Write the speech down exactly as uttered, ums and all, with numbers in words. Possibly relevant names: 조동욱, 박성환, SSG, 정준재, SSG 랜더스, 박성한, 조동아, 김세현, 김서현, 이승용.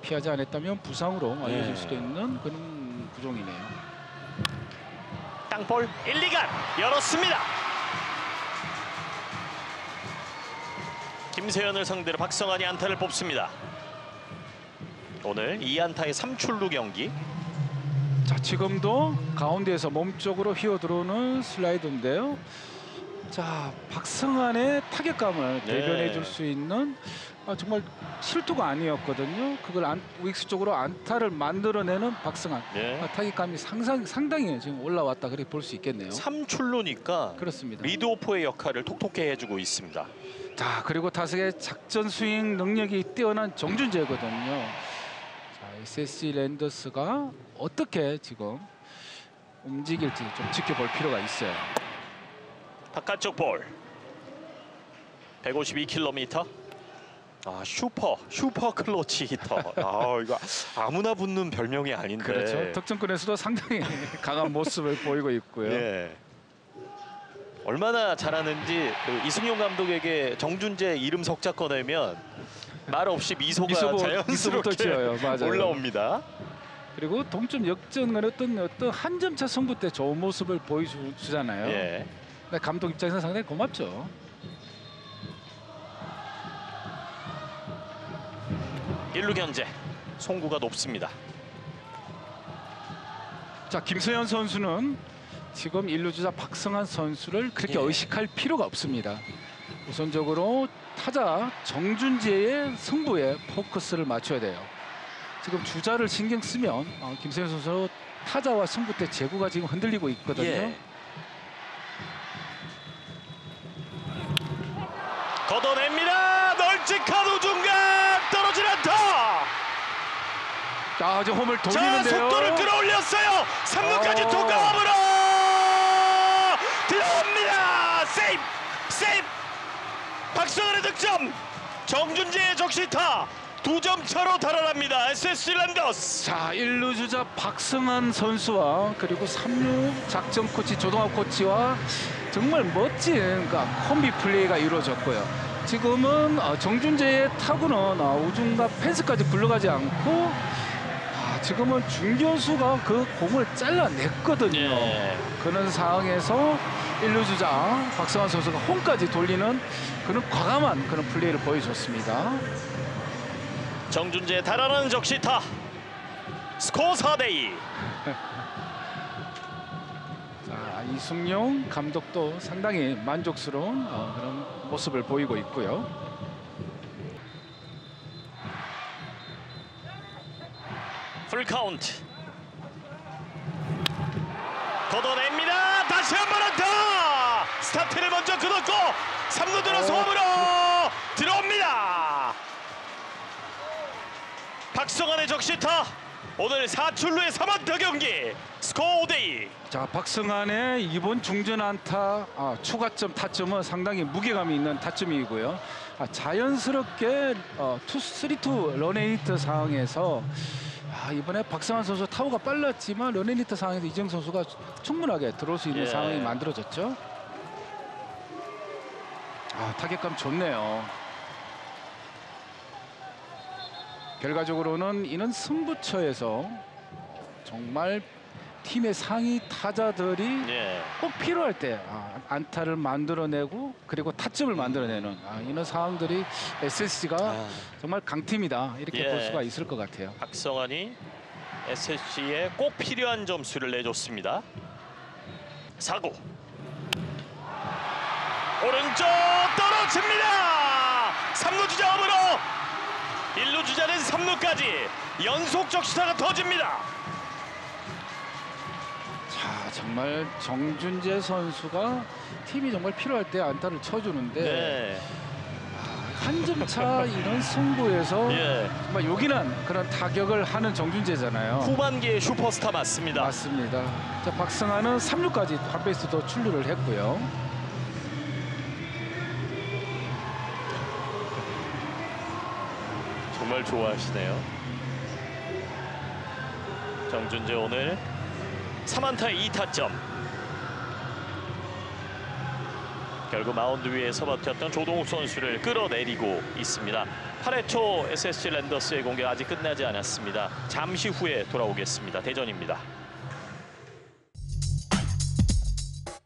피하지 않았다면 부상으로 알려질 네. 수도 있는 그런 구종이네요. 땅볼 일, 이간 열었습니다. 김세현을 상대로 박성환이 안타를 뽑습니다. 오늘 이 안타의 삼 출루 경기. 자, 지금도 가운데에서 몸쪽으로 휘어들어오는 슬라이드인데요. 자, 박성환의 타격감을 네. 대변해 줄 수 있는 아, 정말 실투가 아니었거든요. 그걸 안, 우익수 쪽으로 안타를 만들어내는 박성환. 네. 아, 타격감이 상상, 상당히 지금 올라왔다 그렇게 볼 수 있겠네요. 삼 출루니까 그렇습니다. 리드오퍼의 역할을 톡톡히 해주고 있습니다. 자, 그리고 타석의 작전 스윙 능력이 뛰어난 정준재거든요. 자, 에스에스지 랜더스가 어떻게 지금 움직일지 좀 지켜볼 필요가 있어요. 바깥쪽 볼. 백오십이 킬로미터. 아, 슈퍼, 슈퍼 클러치 히터. 아, 이거 아무나 붙는 별명이 아닌데. 그렇죠. 득점권에서도 상당히 강한 모습을 보이고 있고요. 예. 얼마나 잘하는지 그 이승용 감독에게 정준재 이름 석자 꺼내면 말 없이 미소가 미소보, 자연스럽게 지어요. 올라옵니다. 그리고 동점 역전을 어떤 어떤 한 점차 승부 때 좋은 모습을 보여주잖아요. 예. 감독 입장에서는 상당히 고맙죠. 일루 견제, 송구가 높습니다. 자, 김서현 선수는 지금 일루주자 박성한 선수를 그렇게 예. 의식할 필요가 없습니다. 우선적으로 타자 정준재의 승부에 포커스를 맞춰야 돼요. 지금 주자를 신경 쓰면 어, 김세현 선수 타자와 승부 때 제구가 지금 흔들리고 있거든요. 예. 걷어냅니다. 널찍한 우중간 떨어진 안타. 자, 이제 홈을 돌리는데요. 자, 속도를 끌어올렸어요. 삼 루까지 통과함으로 들어옵니다. 세이프, 세이프. 박성환의 득점. 정준재의 적시타. 두 점 차로 달아납니다. 에스에스지 랜더스. 자, 일 루 주자 박성환 선수와 그리고 삼 루 작전 코치 조동아 코치와 정말 멋진 그러니까 콤비 플레이가 이루어졌고요. 지금은 정준재의 타구는 우중간 펜스까지 굴러가지 않고 지금은 중견수가 그 공을 잘라냈거든요. 예. 그런 상황에서 일 루 주자 박성환 선수가 홈까지 돌리는 그런 과감한 그런 플레이를 보여줬습니다. 정준재의 달아나는 적시타. 스코어 사 대 이. 자, 이승용 감독도 상당히 만족스러운 어, 그런 모습을 보이고 있고요. 풀카운트. 걷어냅니다. 다시 한번 안타. 스타트를 먼저 끊었고 삼 루 들어서 홈으로 들어옵니다. 박성환의 적시타. 오늘 사 출루의 삼 안타 경기 스코어 오 대 이. 자, 박성환의 이번 중전 안타 아, 추가점 타점은 상당히 무게감이 있는 타점이고요. 아, 자연스럽게 어, 투 쓰리 투 런앤히트 상황에서 아, 이번에 박성환 선수 타구가 빨랐지만 런앤히트 상황에서 이정 선수가 충분하게 들어올 수 있는 예. 상황이 만들어졌죠. 아, 타격감 좋네요. 결과적으로는 이는 승부처에서 정말 팀의 상위 타자들이 예. 꼭 필요할 때 안타를 만들어내고 그리고 타점을 만들어내는 아, 이런 상황들이 에스에스지가 아. 정말 강팀이다 이렇게 예. 볼 수가 있을 것 같아요. 박성환이 에스에스지에 꼭 필요한 점수를 내줬습니다. 사구 오른쪽 떨어집니다. 삼 루 주자 홈으로. 일 루 주자는 삼 루까지 연속 적시타가 터집니다. 자, 정말 정준재 선수가 팀이 정말 필요할 때 안타를 쳐주는데 네. 한 점 차 이런 승부에서 예. 정말 요긴한 그런 타격을 하는 정준재잖아요. 후반기의 슈퍼스타 맞습니다. 맞습니다. 자, 박성환은 삼 루까지 핫베이스도 출루를 했고요. 정말 좋아하시네요. 정준재 오늘 삼 안타 이 타점. 결국 마운드 위에서 버텼던 조동욱 선수를 끌어내리고 있습니다. 팔 회 초 에스에스지 랜더스의 공격 아직 끝나지 않았습니다. 잠시 후에 돌아오겠습니다. 대전입니다.